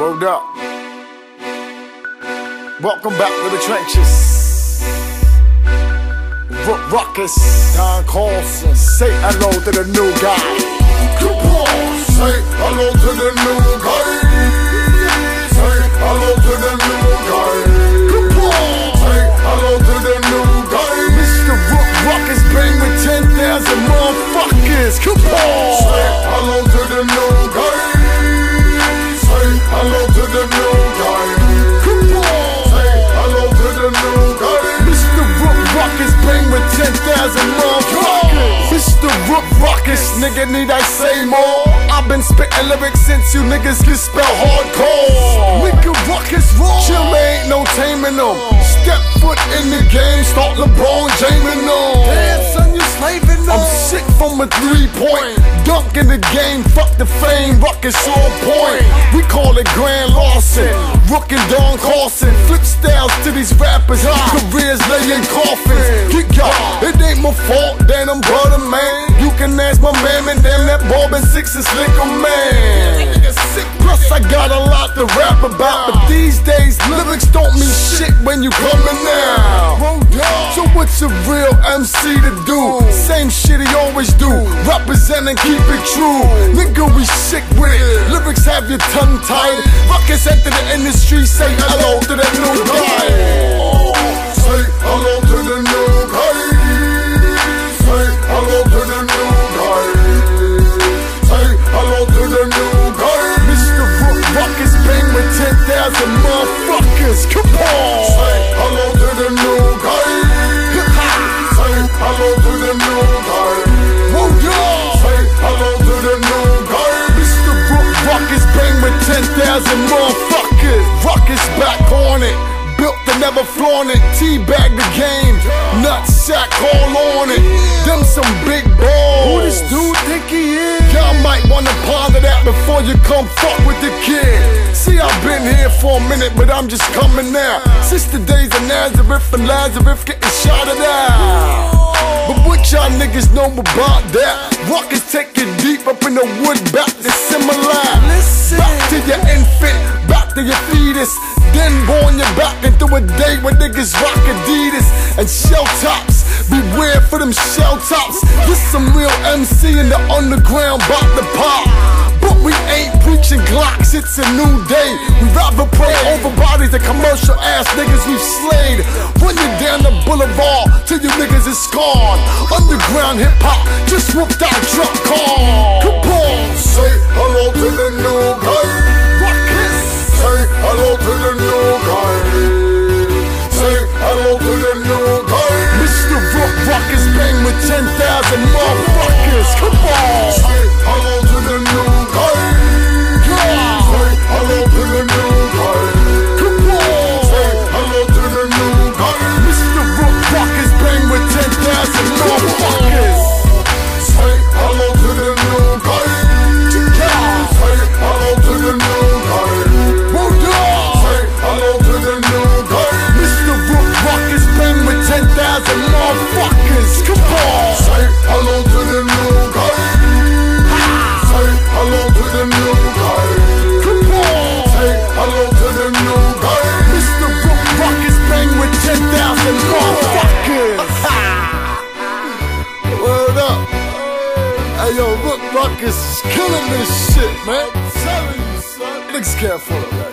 Rolled up. Welcome back to the trenches. Rook Da Rukus, Don Carson. Say hello to the new guy. Come on, say hello to the new guy. Say hello to the new guy. Come on, say hello to the new guy. Mr. Rook Da Rukus been with 10,000 motherfuckers. Come on, say hello to the new guy. Say hello to the new guy. With 10,000 motherfuckers, Mr. Rook Da Rukus, nigga, need I say more? I've been spitting lyrics since you niggas can spell hardcore. Nigga, Rukus raw, chill, ain't no taming them. Step foot in the game, start LeBron jamming them. Damn son, you slaving them. I'm sick from a 3-point dunk in the game, fuck the fame, Rukus on point. We call it Grand Lawson, Rook and Don Carson. Flip styles to these rappers, careers lay in coffins. It ain't my fault that I'm brother man. You can ask my man, and damn that Bob and Six is slicker man. Plus I got a lot to rap about, but these days lyrics don't mean shit when you coming out. So what's a real MC to do? Same shit he always do, represent and keep it true. Nigga, we sick with it, lyrics have your tongue tied. Rukus enter the industry, say hello to that new guy. Say hello to the new guy. Motherfuckers, come on! Say hello to the new guy. Say hello to the new guy. Say hello to the new guy. Mr. Rook Da Rukus bang with 10,000 motherfuckers. Rukus back on it, built to never flaunt it. Teabag the game, nutsack all on it. Them some big balls. Who this dude think he is? Y'all might wanna ponder that before you come fuck with the kid. See, I've been here for a minute, but I'm just coming now. Since the days of Nazareth and Lazarus getting shouted out. But what y'all niggas know about that? Rukus take it deep up in the wood, back to similar. Back to your infant, back to your fetus. Then born you back into a day when niggas rock Adidas and shell tops. Beware for them shell tops. This some real MC in the underground, bout to pop. But we ain't preaching Glocks, it's a new day. We rather pray over bodies than commercial ass niggas we've slayed. Run you down the boulevard till you niggas is scarred. Underground hip hop just whooped out truck car. Come on, say hello to the new guy. Rukus, say hello to the new guy. Say hello to the new guy. Mr. Rook Da Rukus bang with 10,000 motherfuckers. Come on, say hello to the new guy. Say hello to the new guy. Come on, say hello to the new guy. Mr. Rook Da Rukus bang with 10,000 motherfuckers. Say hello to the new guy. Say hello to the new guy. Say hello to the new guy. Mr. Rook Da Rukus bang with 10,000 motherfuckers. Come on, say hello to the new guy. Say hello to the new guy. Come on, say hello to the new guy. Mr. Rook Da Rukus bang with 10,000 motherfuckers. Word up. Hey yo, Rook Da Rukus is killing this shit, man. I'm telling you, son. Niggas can't fool it, man.